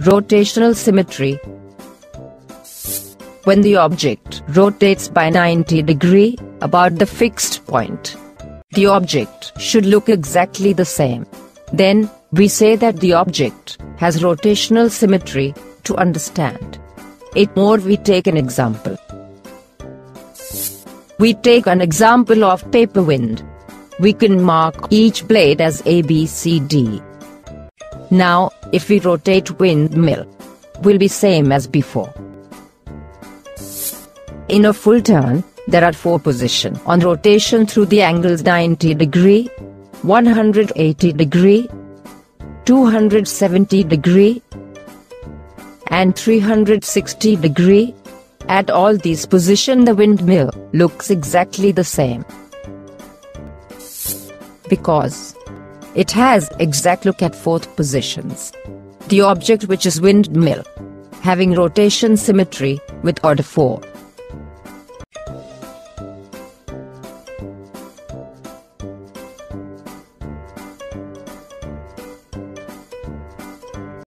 Rotational symmetry. When the object rotates by 90 degrees about the fixed point, the object should look exactly the same. Then, we say that the object has rotational symmetry. To understand it more, we take an example. We take an example of paper wind. We can mark each blade as A, B, C, D. Now, if we rotate windmill, will be same as before. In a full turn, there are four positions on rotation through the angles 90 degree, 180 degree, 270 degree, and 360 degree. At all these positions, the windmill looks exactly the same, because it has exact look at fourth positions. The object, which is windmill, having rotation symmetry with order 4.